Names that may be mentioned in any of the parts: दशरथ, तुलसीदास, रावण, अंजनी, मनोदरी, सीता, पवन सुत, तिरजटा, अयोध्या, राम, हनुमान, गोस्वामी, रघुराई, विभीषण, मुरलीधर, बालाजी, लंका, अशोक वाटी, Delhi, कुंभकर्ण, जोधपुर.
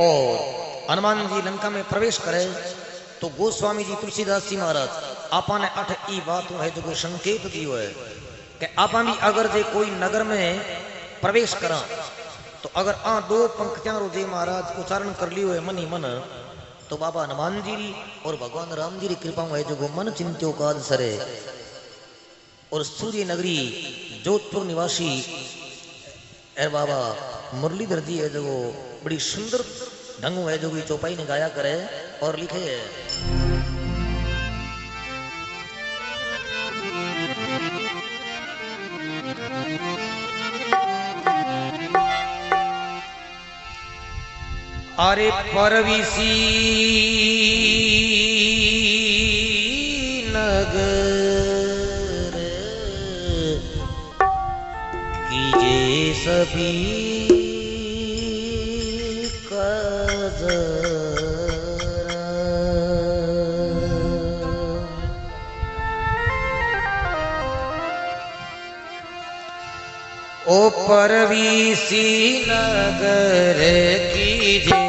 और हनुमान जी लंका में प्रवेश करे तो गोस्वामी जी तुलसीदास जी महाराज आपा ने अठ ई बात है जो संकेत दियो है कि आपा भी अगर जे कोई नगर में प्रवेश करा तो अगर आ दो पंक्तियां रोजे महाराज उच्चारण कर लियो है मन ही मन तो बाबा हनुमान जी और भगवान राम जी की कृपा में जो मन चिंत्यो काज सरे। और सूर्य नगरी जोधपुर निवासी बाबा मुरलीधर जी है जो बड़ी सुंदर ढंग है जो चौपाई ने गाया करे और लिखे है। अरे परविसी नगर कीजे सभी काज ओ परविसी नगर कीजे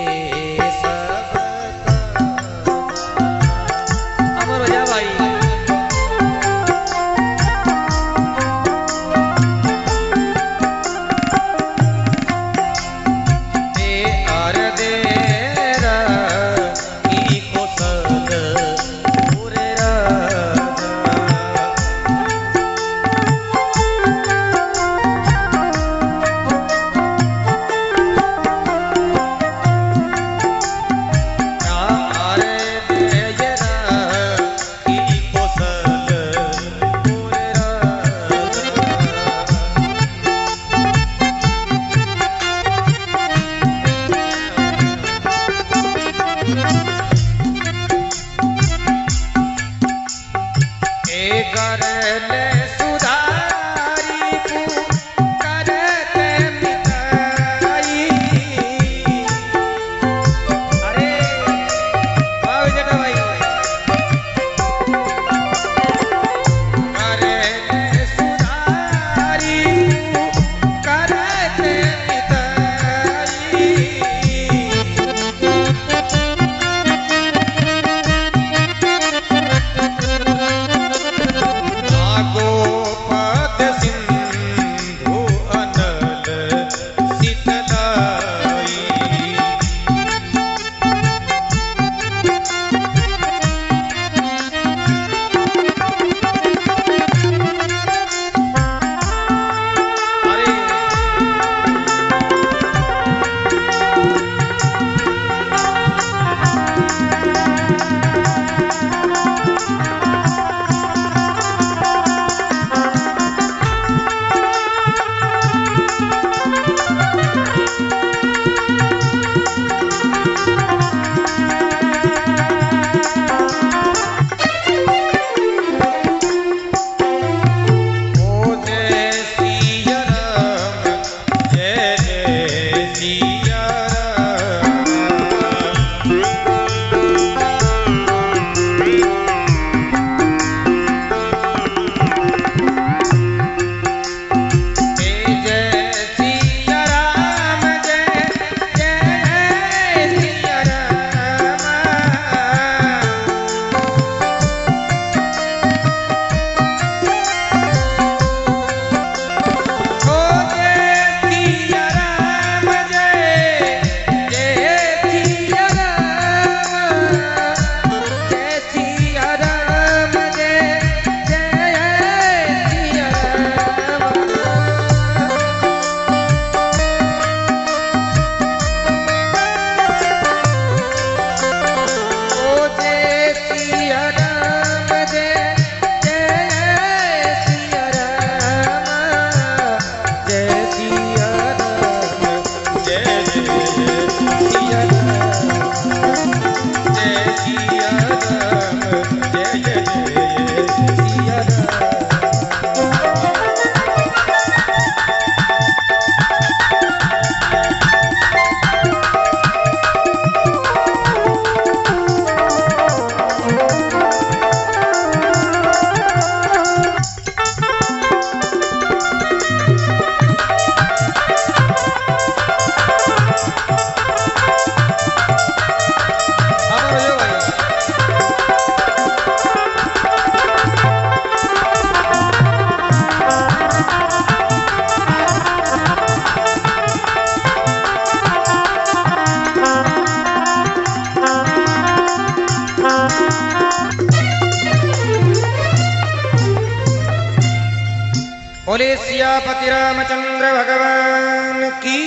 बोले सियापति रामचंद्र भगवान की,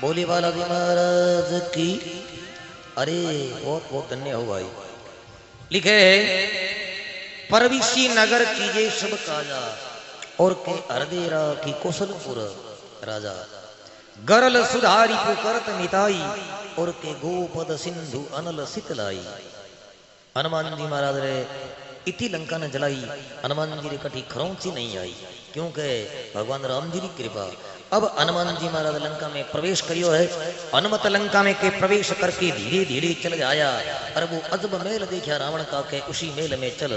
बोले बालाजी महाराज की। अरे बहुत बहुत धन्य हो भाई। लिखे है परविशी नगर कीजे सब काजा, और के हृदय राखी कौशलपुर राजा। गरल सुधारी पुकरत मिताई, और के गोपद सिंधु अनल शीतलाई। हनुमान जी महाराज रे इति लंका ने जलाई, हनुमान जी रे कठी खरौंची नहीं आई, क्योंकि भगवान राम जी की कृपा। अब हनुमान जी महाराज लंका में प्रवेश करियो है। हनुमत लंका में के प्रवेश करके धीरे धीरे चल जाया, और वो अजब मेल देखा रावण का, के उसी मेल में चल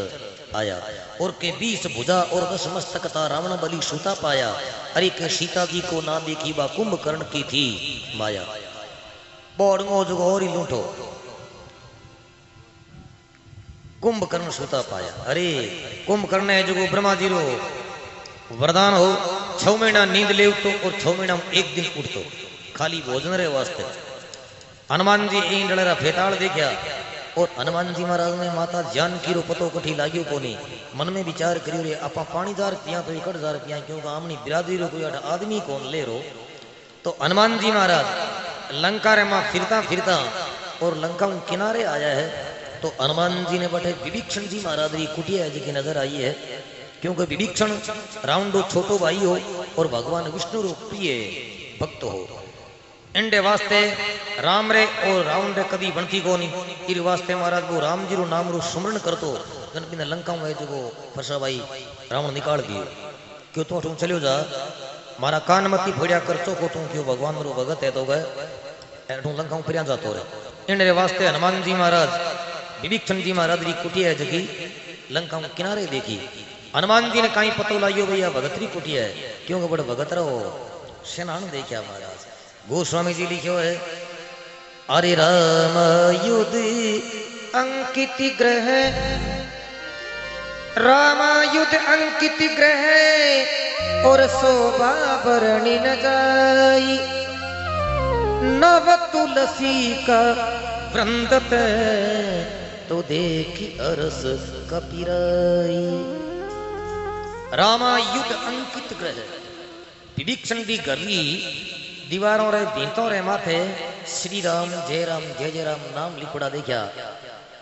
आया। और के 20 भुजा और 10 मस्तक था रावण बलि सूता पाया। अरे के सीता जी को ना देखी बा कुंभकर्ण की थी माया। बोड़ो जगोरी लूटो कुंभकर्ण सूता पाया। अरे कुंभकर्ण है जो ब्रह्मा जी रो वरदान हो, 6 महीना नींद ले उठो और 6 महीना एक दिन उठतो, खाली भोजन रे वास्ते। हनुमान जी इन डलरा फेताड़ देखा, और हनुमान जी महाराज ने माता जानकी रो पतो कठी लाग्यो कोनी। मन में विचार करियो रे आपा पानी जार पिया तो इकट जार पिया, क्योंकि आमनी बिरादरी रो कोई आदमी कौन ले रो। तो हनुमान जी महाराज लंका रे मां फिरता फिरता और लंका के किनारे आया है। तो हनुमान जी ने बटे विभीषण जी महाराज री कुटिया जी की नजर आई है, क्योंकि विभीषण रावण छोटो भाई हो और भगवान विष्णु रो प्रिय भक्त हो। इंडे वास्ते राम रे और रावण रे कभी बनती को नहीं। इस वास्ते महाराज वो राम जी रो नाम रो स्मरण करतो। गणपति ने लंका में जो फसा भाई रावण निकाल दियो, क्यों तू तो चलो जा मारा कान मती फोड़िया कर चो को तू, क्यों भगवान रो भगत है तो गए तू लंका में फिर जातो रहे। इंडे वास्ते हनुमान जी महाराज विभीषण जी महाराज की कुटिया जगी लंका में किनारे देखी। हनुमान जी ने कहीं पतो लाइयो भैया भगतरी कुटिया है, क्योंकि बड़े भगत रहो सेनान देखा महाराज। गोस्वामी जी लिखो है, अरे राम युद्ध अंकित ग्रह, राम युद्ध अंकित ग्रह, और शोभा बरणी न जाई। नव तुलसी का वृंदत तो देखी अरस कपिराई। रामायुध अंकित ग्रह विभीषण दी गली दीवारों रे भीतों रे माथे श्री राम जय राम नाम लिखड़ा देखा,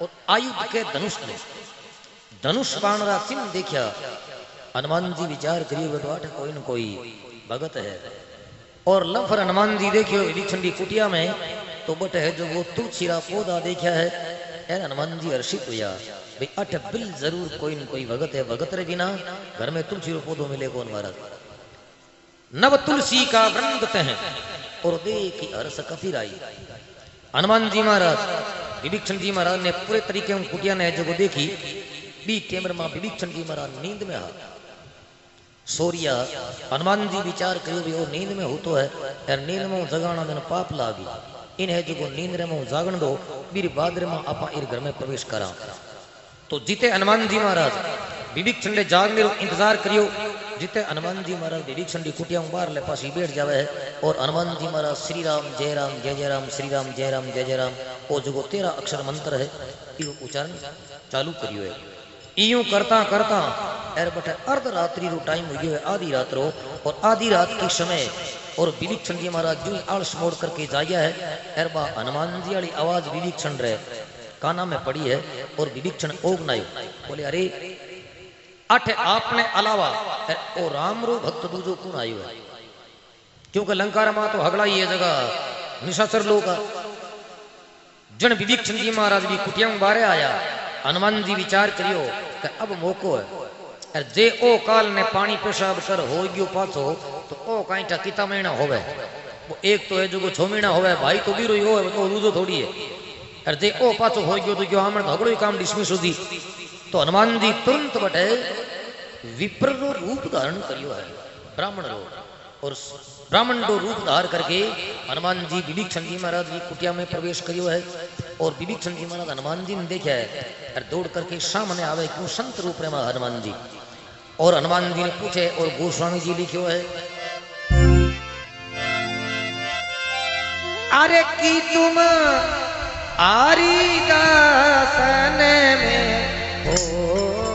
और आयुध के धनुष ने धनुष बाण रा चिन्ह देखा। हनुमान जी विचार करियो बटवाट कोई न कोई भगत है। और लफर हनुमान जी देखियो विभीषण दी कुटिया में तो बट है जो वो तुलसीरा पौधा देखा है। हनुमान जी हर्षित हुआ भाई, अठ बिल जरूर कोई न कोई भगत है, भगत रे बिना घर में तुलसी रो पौधो मिले कौन महाराज। नव तुलसी का वृंदत है और देखी हर्ष कपिराई। हनुमान जी महाराज विभीषण जी महाराज ने पूरे तरीके उन कुटिया ने जो देखी। बी कैमरा में विभीषण जी महाराज नींद में आ सोरिया। हनुमान जी विचार करियो नींद में हो तो है यार, नींद में जगाना देना पाप लागी। इन है जो नींद रे में जागण दो, बीर बादर में आपा इर घर में प्रवेश करा। तो जीते हनुमान जी महाराज विभीषण ने जागने रो इंतजार करियो। जीते हनुमान जी महाराज विभीषण की कुटिया बार ले पास ही बैठ जावे है, और हनुमान जी महाराज श्री राम जय राम जय जय राम, श्री राम जय राम जय जय राम, और जो 13 अक्षर मंत्र है यो उच्चारण चालू करियो है। यूं करता करता एर बटे अर्ध रात्रि रो टाइम हो गयो है, आधी रात रो। और आधी रात के समय और विभीषण जी महाराज जो आलस मोड़ करके जाया है, एरबा हनुमान जी वाली आवाज विभीषण रे काना में पड़ी है। और विभीषण ओगनायो बोले, अरे अठे आपने अलावा ओ राम रो भक्त दूजो कौन आयो है, क्योंकि लंकार मां तो हगड़ा ही है जगह निशाचर लोग। जन विभीषण जी महाराज भी कुटिया में बारे आया। हनुमान जी विचार करियो कि अब मौको है, जे ओ काल ने पानी पेशाब कर हो गयो पाछो तो ओ काईटा किता महीना होवे। वो एक तो है जो 6 महीना होवे भाई तो बीरो हो है, तो रूजो थोड़ी है। और जे ओ पाछो हो गयो तो जो हमन हगड़ो काम डिसमिस होदी। तो हनुमान जी तुरंत बटे विप्र रो रूप धारण करियो है, ब्राह्मण रो। और ब्राह्मण रो रूप धार करके हनुमान जी विभीषण जी महाराज की कुटिया में प्रवेश करियो है। और विभीषण जी महाराज हनुमान जी ने देखा है और दौड़ करके सामने आवे क्यों संत रूप में हनुमान जी। और हनुमान जी ने पूछे, और गोस्वामी जी लिखियो है, अरे की तुम आरी दासन में हो।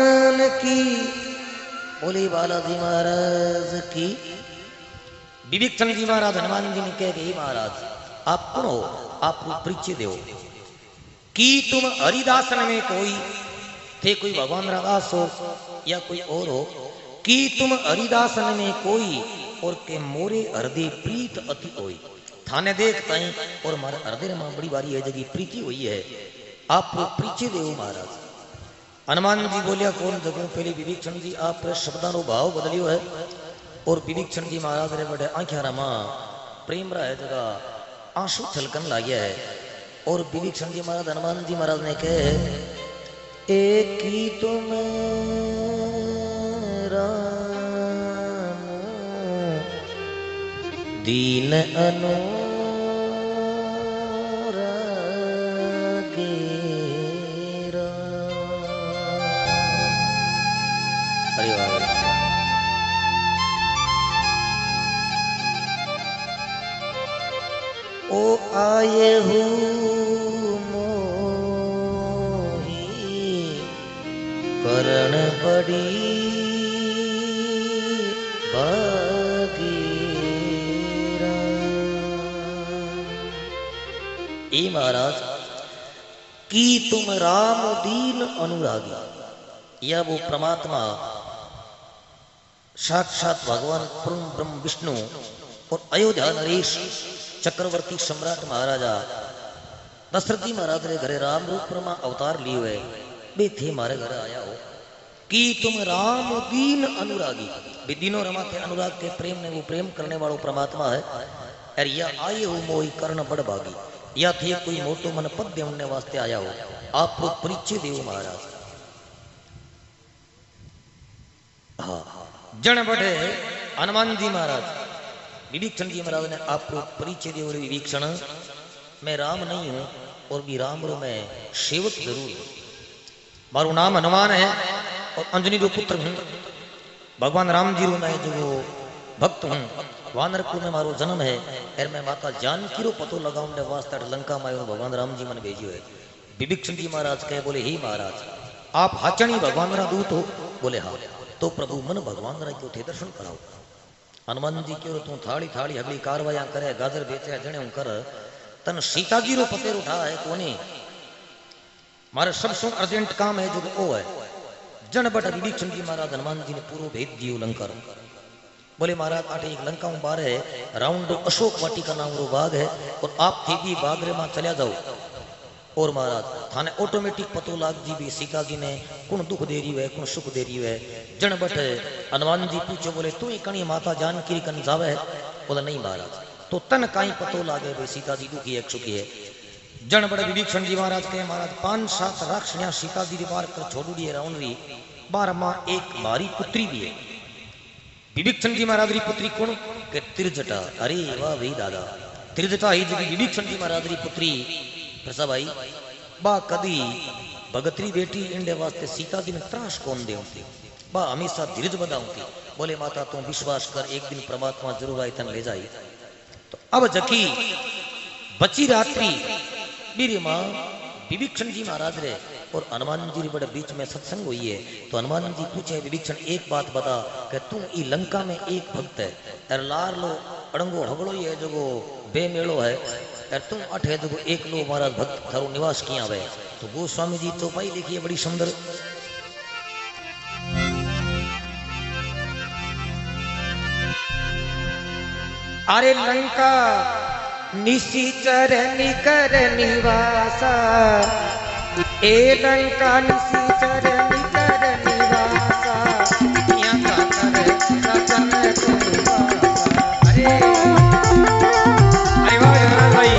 हनुमान की, बोले बालाजी महाराज की। विवेक चंद जी महाराज हनुमान जी ने कह गए, महाराज आप कौन हो, आप परिचय दो कि तुम हरिदासन में कोई थे, कोई भगवान रादास हो या कोई और हो, कि तुम हरिदासन में कोई और के मोरे हृदय प्रीत अति होई, थाने देखता है और मारे हृदय में बड़ी बारी है जगह प्रीति हुई है, आप परिचय दो महाराज। हनुमान जी बोलिया, कौन जगह पहले विभीषण जी आप शब्दानो भाव बदलियो है और विभीषण जी महाराज रे बड़े आंखें रमा प्रेम रहा है जगह आंसू छलकन लाग्या है और विभीषण जी महाराज हनुमान जी महाराज ने कहे, एक ही तुम राम दीन अनुरागी राम। अरे वाह, ओ आये हूँ करण पड़ी बगीरा। ए महाराज की तुम राम दीन अनुरागी, या वो परमात्मा साक्षात भगवान परम ब्रह्म विष्णु और अयोध्या नरेश चक्रवर्ती सम्राट महाराजा दशरथ जी महाराज रे घरे राम रूप में अवतार लिए हुए बे थे, मारे घर आया हो कि तुम राम दीन अनुरागी, बे दीनों रमा के अनुराग के प्रेम ने वो प्रेम करने वालों परमात्मा है। अरे या आए हो मोई कर्ण बड़ भागी, या थे कोई मोटो मन पद देने वास्ते आया हो, आप परिचय देव महाराज। हाँ जन बढ़े हनुमान जी महाराज, विभीषण जी महाराज ने आपको परिचय देव, विभीषण मैं राम नहीं हूँ और भी राम रो मैं सेवक जरूर हूँ, मारू नाम हनुमान है और अंजनी जो पुत्र हूँ, भगवान राम जी रो मैं जो भक्त हूँ, वानरपुर में मारो जन्म है, फिर मैं माता जानकी रो पतो लगाऊंगे वास्ते लंका में भगवान राम जी मन भेजियो है। विभीषण जी महाराज कहे, बोले हे महाराज आप हाचणी भगवान रा दूत हो, बोले हाँ, तो प्रभु मन भगवान रा क्यों थे दर्शन कराओ। हनुमान जी क्यों तू थाली थाली अगली कार्रवाइयां करे, गाजर बेचे जने कर, तन सीता जी रो पते उठा है कोने, मारे सबसे अर्जेंट काम है जो ओ है। जन बट विभीषण जी महाराज हनुमान जी ने पूरो भेद दियो लंका, बोले महाराज आठ एक लंका में बार है राउंड अशोक वाटी का नाम रो बाग है और आप थे भी बाग रे मां चला जाओ और महाराज थाने ऑटोमेटिक पतो लाग जी भी सीता जी ने कुण दुख दे रही है कुण सुख दे रही है। जन बट हनुमान जी पूछो, बोले तू ही कणी माता जानकी कन जावे, बोले नहीं महाराज, तो तन काई पतो लागे भाई सीता जी दुखी है सुखी है। जन बड़े विभीषण जी महाराज कहे, महाराज 5-7 राक्षसियां सीता जी मार कर छोड़ दी है, रावणरी बार मां एक मारी पुत्री भी है। विभीषण जी महाराज री पुत्री कौन के तिरजटा। अरे वाह भाई दादा, तिरजटा ही जी विभीषण जी महाराज री पुत्री प्रसा भाई बा कदी भगतरी बेटी इंडे वास्ते सीता जी ने त्रास कौन दे होती बा हमेशा धीरज बदाऊंती, बोले माता तुम विश्वास कर एक दिन परमात्मा जरूर आई तन ले जाई। तो अब जकी बची रात्रि मेरी माँ विभीषण जी महाराज रे और हनुमान जी बड़े बीच में सत्संग हुई है, तो हनुमान जी पूछे विभीषण एक बात बता कि तू ई लंका में एक भक्त है, अरे लार लो अड़ंगो हगड़ो ये जो बेमेलो है, अरे तुम अठ है जो एक लो महाराज भक्त थारो निवास किया हुए। तो गोस्वामी जी चौपाई देखिए बड़ी सुंदर, अरे लंका निशिचर निकर निवासा, ए लंका निशिचर निकर निवासा, यहाँ कर तुम। अरे भाई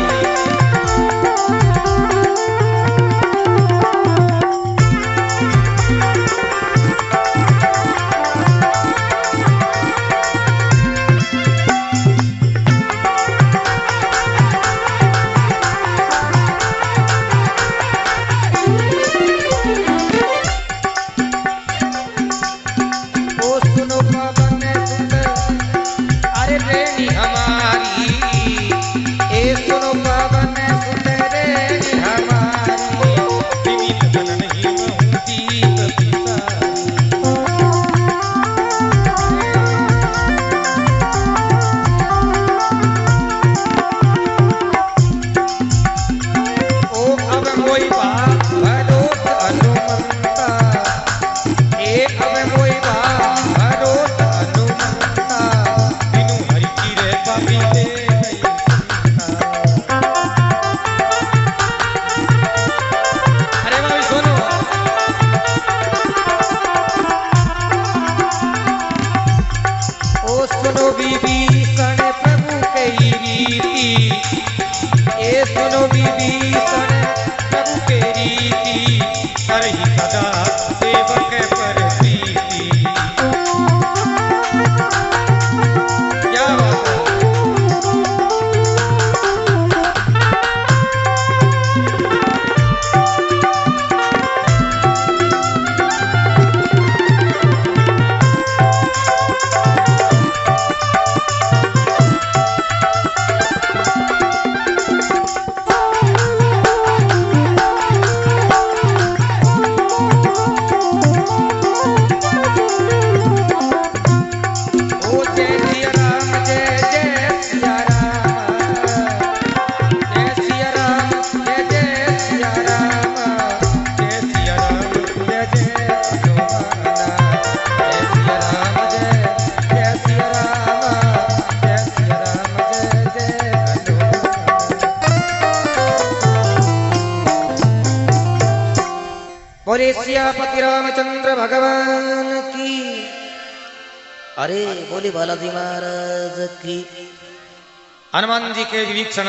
हनुमान जी के विभीषण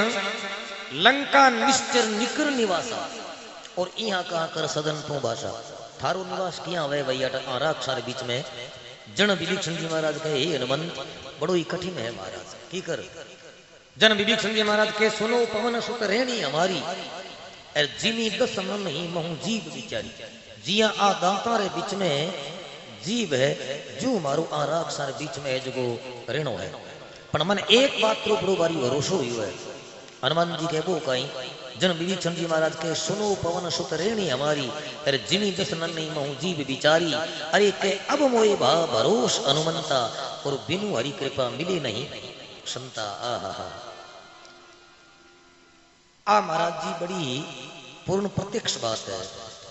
लंका निश्चर निकर निवासा और यहाँ कहा कर सदन तू भाषा थारो निवास किया वे भैया राक्षार बीच में जन विभीषण जी महाराज कहे हे हनुमंत बड़ो ही कठिन है महाराज की कर। जन विभीषण जी महाराज के सुनो पवन सुत रहनी हमारी अर जिमी दस मन ही महू जीव बिचारी जिया आ दाता रे बीच में जीव है जो मारो आ राक्षार बीच में जो रेणो है पर मन एक बात तो बड़ो बारी भरोसो हुई है। हनुमान जी के वो कहीं जन विभीषण जी महाराज के सुनो पवन सुत रेणी हमारी अरे जिमी जस नन्ही महू जीव बिचारी अरे के अब मोए भा भरोस हनुमंता और बिनु हरि कृपा मिले नहीं संता। आ महाराज जी बड़ी पूर्ण प्रत्यक्ष बात है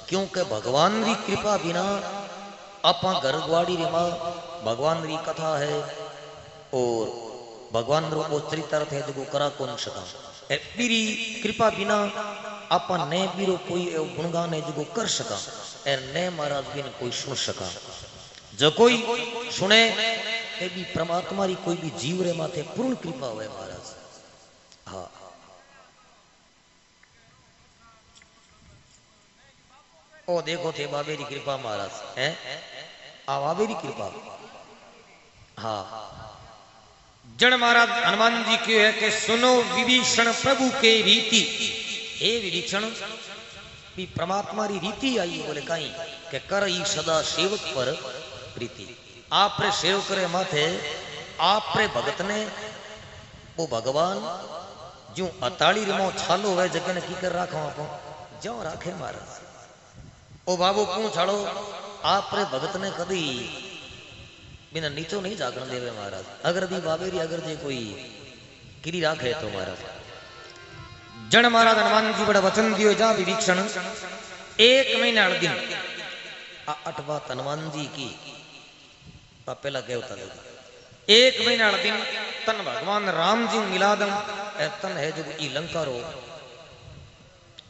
क्योंकि भगवान की कृपा बिना अपा घर ग्वाड़ी रे मां भगवान की कथा है और भगवान रो वो चरितार्थ है जो करा कौन सका पीरी कृपा बिना अपन ने बीरो कोई गुणगान है जो कर सका ने महाराज बिन कोई सुन सका जो कोई सुने ए भी परमात्मा री कोई भी जीव रे माथे पूर्ण कृपा हुए महाराज। हाँ ओ देखो थे बाबे री कृपा महाराज है आ बाबे री कृपा। हाँ जन महाराज हनुमान जी के है कि सुनो विभीषण प्रभु के रीति हे विभीषण भी परमात्मा री रीति आई बोले कहीं के कर ई सदा सेवक पर प्रीति आप रे सेवक रे माथे आप रे भगत ने वो भगवान जो अताड़ी रिमो छालो है जगह ने की कर राखो आप जो राखे महाराज ओ बाबू क्यों छाड़ो आप रे भगत ने कभी बिना नीचो नहीं जागरण देवे महाराज अगर दी बाबेरी अगर दे कोई किरी राखे तो महाराज। जन महाराज हनुमान जी बड़ा वचन दियो जा विभीषण एक महीना अड़ दिन अठवा हनुमान जी की पहला गयोता एक महीना अड़ दिन तन भगवान राम जी मिला दम तन है जो ई लंका रो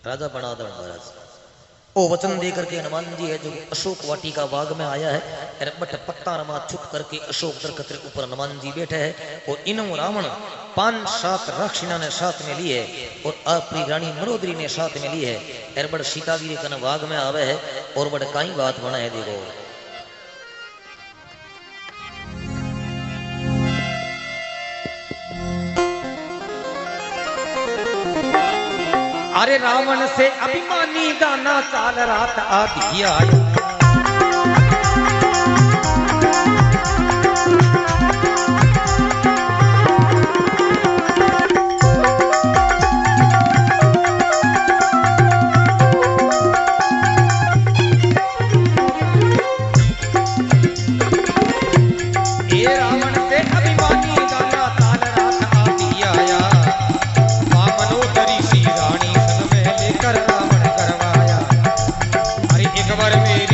राजा बना दम महाराज। ओ वचन दे करके हनुमान जी है जो अशोक वाटी का बाग में आया है बट पत्ता रमा छुप करके अशोक दरखत के ऊपर हनुमान जी बैठे हैं और इन्हों रावण 5-7 राक्षिणा ने साथ में ली है और अपनी रानी मनोदरी ने साथ में ली है एर बड़ सीता जी कन बाग में आवे है और बड़ काई बात बना है देखो अरे रावण से अभिमानी दाना साल रात आधी आया बार मेरी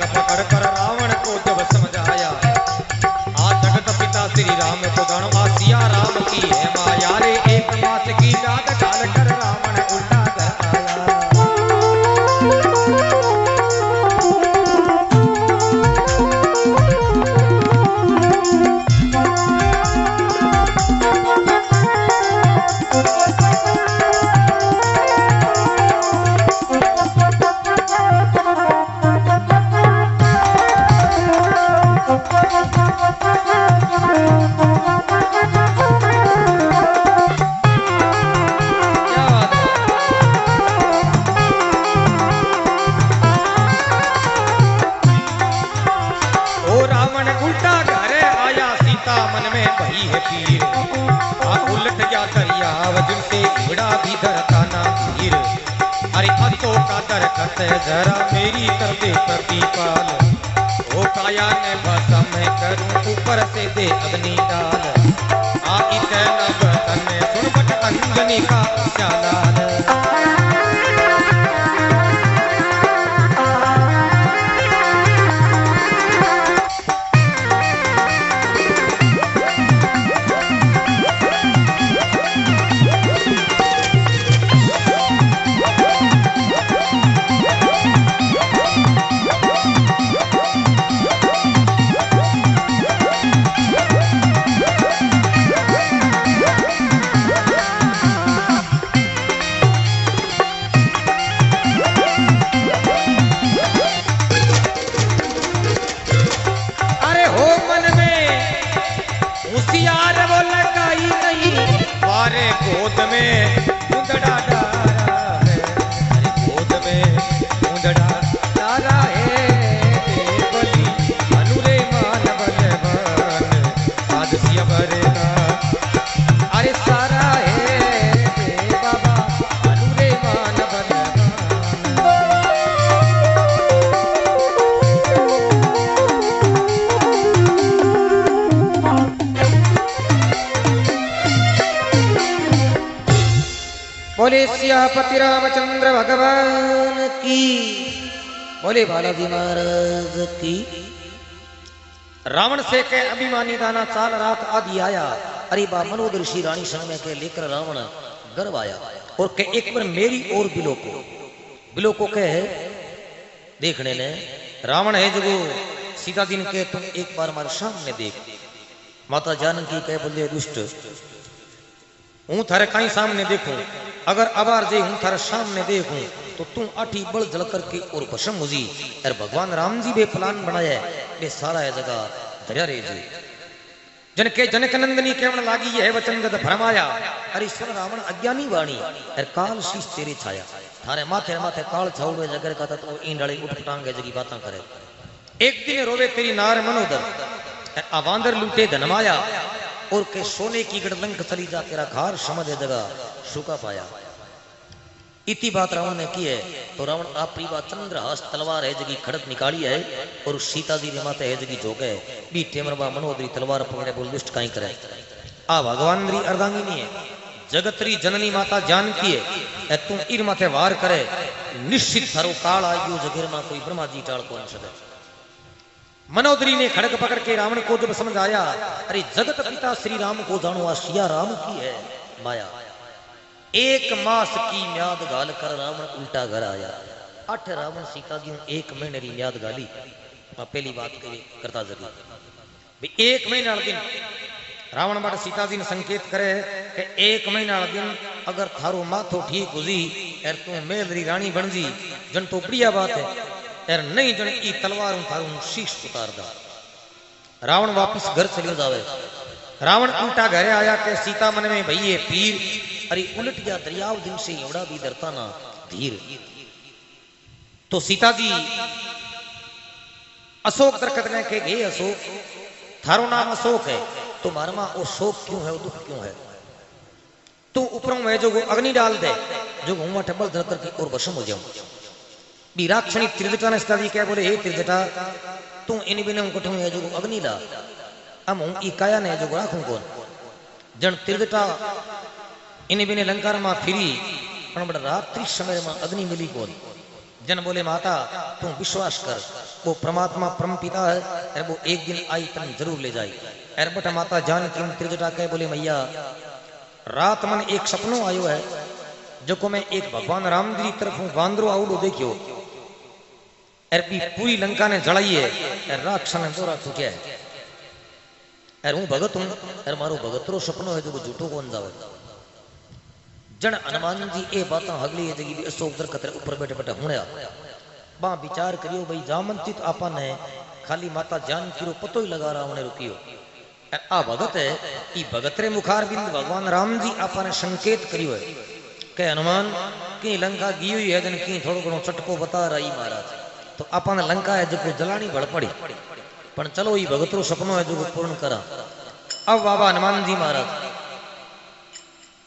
लग पकड़ कर रावण को जब समझाया। आज जगत पिता श्री राम को गणवा सिया राम की है माया रे, एक बात की डाल डाल कर रावण उल्टा कर जरा मेरी कर दे प्रतिपाल, ओ काया ने बसा मैं करूं ऊपर से दे अग्नि डाल। आकी कहना बता मैं सुन बट अंजनी का चालान। पति रामचंद्र भगवान की, बोले बालाजी महाराज की। रावण से कह अभिमानी दाना साल रात आदि आया। अरे बा मनोदरी ऋषि रानी शर्मा के लेकर रावण गर्व आया और कह एक बार मेरी और बिलो को कह देखने ले रावण है जगो सीता दिन के तुम एक बार हमारे सामने देख। माता जानकी कह बोले दुष्ट हूं थारे कहीं सामने देखूं, अगर अबार जे हूं थारे सामने देखूं तो तुम आठी बल जल करके और भस्म हो जी। अरे भगवान राम जी बे प्लान बनाया बे सारा है जगह धर्या रे जी। जनके जनकनंदनी केवण लागी यह वचन गद भरमाया। अरे सुन रावण अज्ञानी वाणी अरे काल शीश तेरे छाया, थारे माथे माथे काल छाव में जगर का तो इन डाले उठ टांगे जगी बातें करे। एक दिन रोवे तेरी नार मनोदर अवांदर लूटे धनमाया, और के सोने की गड़लंक चली जा तेरा खार समझ जगह सूखा पाया। इति बात रावण ने की है तो रावण आपरी बात चंद्रहास तलवार है जगी खड़क निकाली है और सीता जी ने माता है जगी झोंके बीठे मरबा मनोदरी तलवार पकड़े बोल दुष्ट काई करे। आ भगवान री अर्धांगिनी है जगतरी जननी माता जानकी है तू इर माथे वार करे निश्चित थारो काल आयो जगीर मां कोई ब्रह्मा जी टाल को न सके। मनोदरी ने खड़ग पकड़ के रावण को जब समझ आया। अरे जगत पिता श्री राम को जानो आ सिया राम की है माया, एक मास की म्याद गाल कर रावण उल्टा घर आया। अठ रावण सीता जी एक महीने की म्याद गाली। पहली बात करता जरूर एक महीना दिन रावण बार सीता जी ने संकेत करे कि एक महीना दिन अगर थारो माथो ठीक हुई एर तू मेलरी रानी बन जी जन तो बढ़िया बात है, एर नहीं जन ई तलवार उठाऊं शीश उतार दा। रावण वापस घर चले जावे। रावण उल्टा घरे आया के सीता मन में भई ये पीर अरे उलट गया दरियाव दिन से एवड़ा भी डरता ना धीर। तो सीता जी अशोक दरकत ने के गे अशोक थारो नाम अशोक है तुम्हारा मां ओ शोक क्यों है वो दुख क्यों है, तू ऊपरों में जो अग्नि डाल दे जो घूमा टबल धर करके और भस्म हो जाऊं। राक्षणी तिरजटा ने स्तादी क्या बोले हे तिरजटा तू इन बिना कठू है जो अग्नि ला हम हूं ई काया ने जो राखू कौन जन। तिरजटा इन बिने लंकार मां फिरी पण बड़ा रात्रि समय मां अग्नि मिली कौन जन बोले माता तू विश्वास कर, वो परमात्मा परम पिता है और वो एक दिन आई तन जरूर ले जाए। अरे बट माता जान क्यों तिरजटा कह बोले मैया रात मन एक सपनो आयो है जो को मैं एक भगवान राम जी तरफ हूं बांदरो आउडो देखियो अरबी पूरी लंका ने जड़ाई है राक्षस ने दोरा छूटिया है अरे हूं भगत हूं अरे मारो भगतरो सपनो है जो को झूठो कोन जावे। जन हनुमान जी ए बात हगली है जगी अशोक दर कतर ऊपर बैठे बैठे हुणया बा विचार करियो भाई जामंतित आपा ने खाली माता जान की रो पतो ही लगा रहा उन्हें रुकियो आ भगत है ई भगतरे मुखार बिंद भगवान राम जी आपा ने संकेत करियो है के हनुमान की लंका गियो है जन की थोड़ो घणो चटको बता रही महाराज तो आपा ने लंका है जो जलानी भड़ पड़ी पर चलो ई भगतरो सपनो है जो पूर्ण करा। अब बाबा हनुमान जी महाराज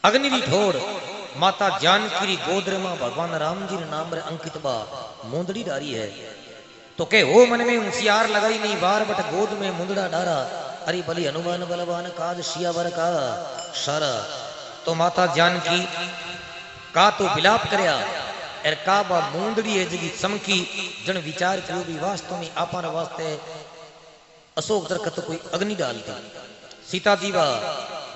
अग्नि री ठोर माता जानकी गोदर में भगवान राम जी ने नाम रे अंकित बा मुंदड़ी डारी है तो के हो मन में होशियार लगाई नहीं बार बट गोद में मुंदड़ा डारा अरे भली हनुमान बलवान काज सियावर का सारा। तो माता जानकी का तो विलाप करया अर का बा मुंदड़ी है जगी चमकी जन विचार करो भी वास्तव में आपन वास्ते अशोक दरखत कोई अग्नि डाल दी। सीता जी बा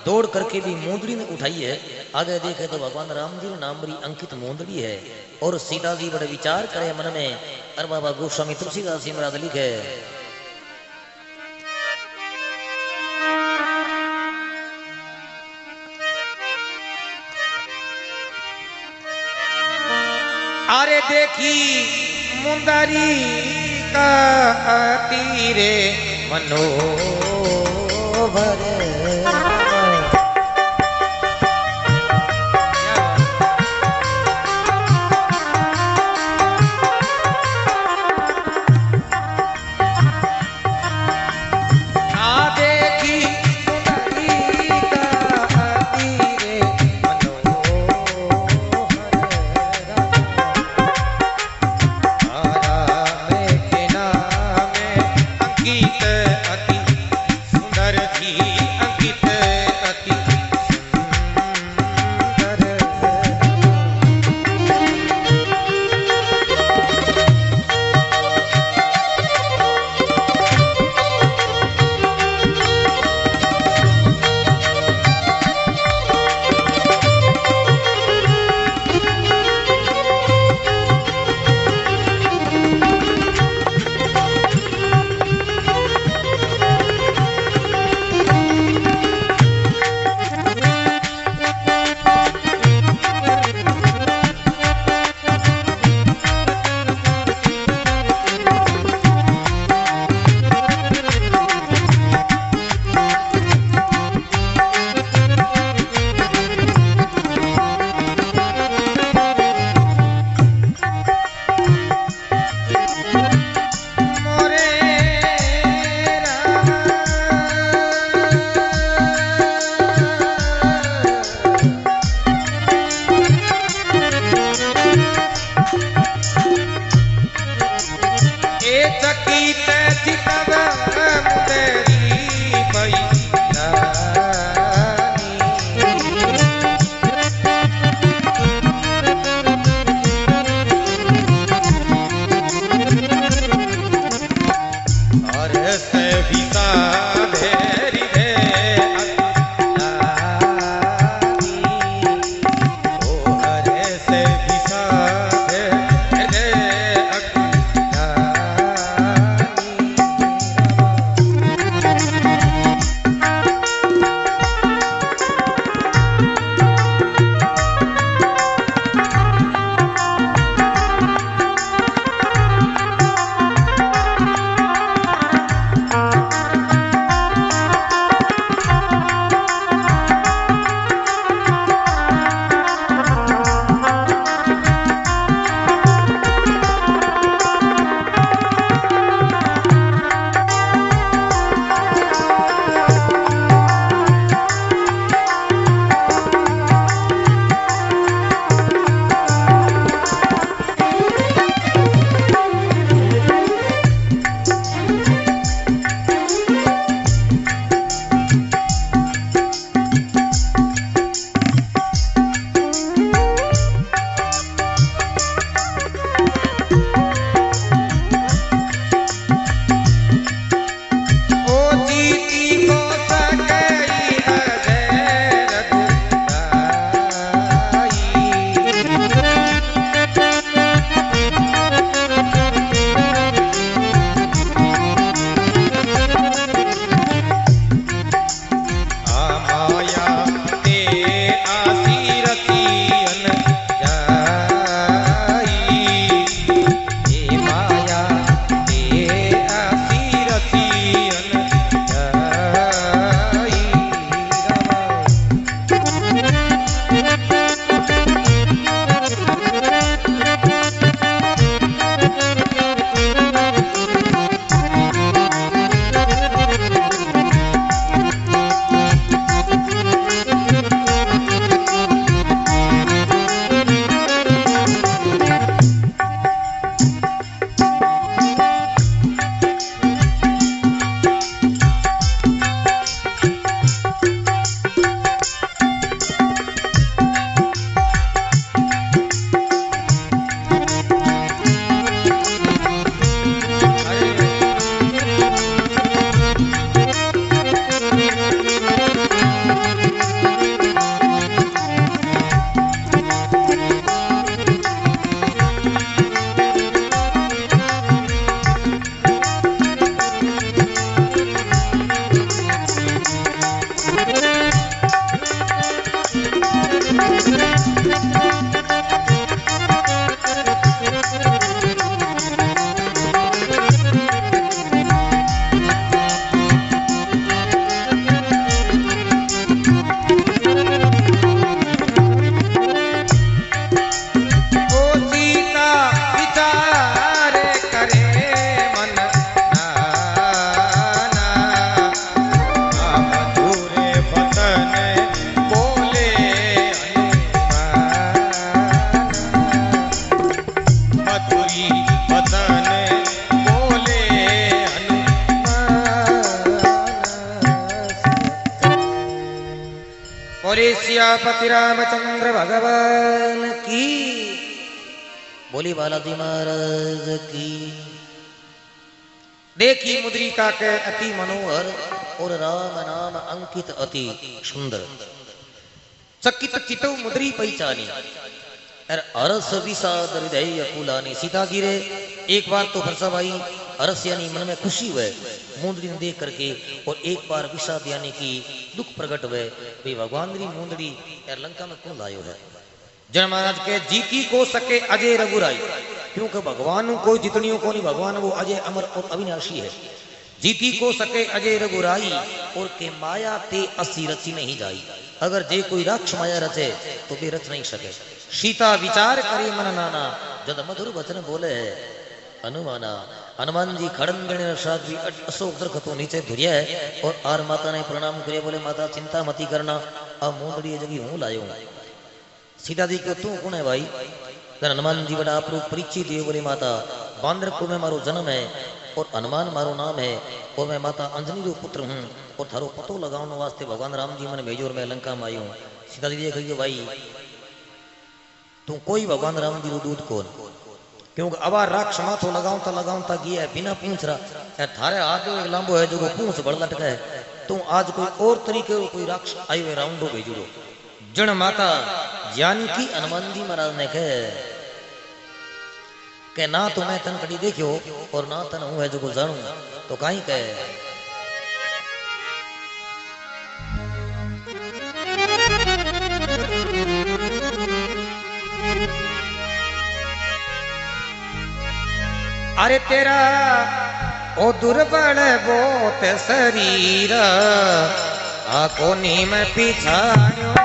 दौड़ करके भी मोंदड़ी ने उठाई है आगे देखे तो भगवान राम जी ने नाम री अंकित मोंदड़ी है और सीता जी बड़े विचार करे मन में अरे बाबा गोस्वामी तुलसीदास जी महाराज लिखे आरे देखी मुंदरी का तीरे मनोहर मधुरी मदन बोले हनुमान। बोले सियापति रामचंद्र भगवान की, बोली बालाजी महाराज की। देखी मुद्रिका के अति मनोहर और राम नाम अंकित अति सुंदर। चकित चितौ मुद्री पहचानी और हरस विषाद हृदय अकुलानी। सीता गिरे एक बार तो हर्ष भाई, हरस यानी मन में खुशी हुए मुंदड़ी ने देख करके, और एक बार विषाद यानी कि दुख प्रकट हुए भाई भगवान री मुंदड़ी यार लंका में कौन लायो है। जय महाराज के जी की को सके अजय रघुराई, क्योंकि भगवान को जितनियों को नहीं भगवान वो अजय अमर और अविनाशी है। जीती को सके अजय रघुराई और के माया ते असी रची नहीं जाई। अगर जे कोई राक्ष माया रचे तो वे रच नहीं सके। सीता विचार करे मन नाना, जद मधुर वचन बोले है हनुमाना। हनुमान जी खड़न साथ अशोक दरख्त तो नीचे धुरिया है और आर माता ने प्रणाम करे, बोले माता चिंता मती करना, अब मोदड़ी जगी हूं लायो। सीता जी को तू कौन है भाई? हनुमान जी बड़ा आप लोग परिचित दिए, बोले माता बांद्रपुर में मारो जन्म है और हनुमान मारो नाम है और मैं माता अंजनी जो पुत्र हूँ और थारो पतो लगाने वास्ते भगवान राम जी मन भेजो और मैं लंका में आई हूँ। सीता जी कहिए भाई तू कोई भगवान राम जी दूत कौन? क्योंकि अब राक्ष माथो लगाऊं था गया है बिना पूछ रहा, थारे हाथ में एक लांबो है जो पूछ बड़ लटका है, तू आज कोई और तरीके कोई राक्ष आयो है राउंड हो भेजो। जन माता जानकी हनुमान जी महाराज ने कहे के ना तो मैं तन कड़ी देखियो और ना तन हूं है जो गुजारू, तो काई कहे अरे तेरा ओ दुर्बल बहुत शरीर आकोनी में पिछाड़ो।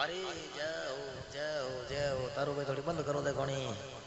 अरे जाओ जाओ जाओ तारू भाई थोड़ी बंद करो देखो नहीं।